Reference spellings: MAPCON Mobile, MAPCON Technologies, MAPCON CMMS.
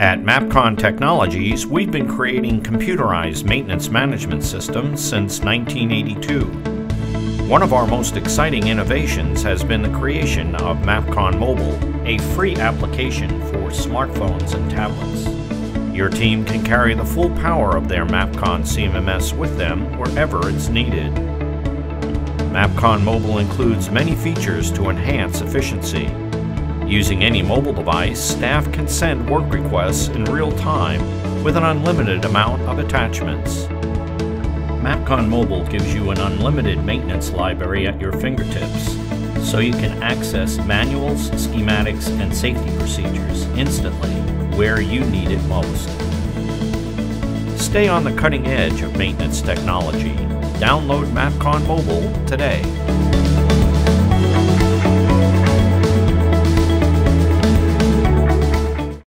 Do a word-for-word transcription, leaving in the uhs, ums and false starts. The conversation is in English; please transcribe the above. At MAPCON Technologies, we've been creating computerized maintenance management systems since nineteen eighty-two. One of our most exciting innovations has been the creation of MAPCON Mobile, a free application for smartphones and tablets. Your team can carry the full power of their MAPCON C M M S with them wherever it's needed. MAPCON Mobile includes many features to enhance efficiency. Using any mobile device, staff can send work requests in real time with an unlimited amount of attachments. MAPCON Mobile gives you an unlimited maintenance library at your fingertips, so you can access manuals, schematics, and safety procedures instantly where you need it most. Stay on the cutting edge of maintenance technology. Download MAPCON Mobile today.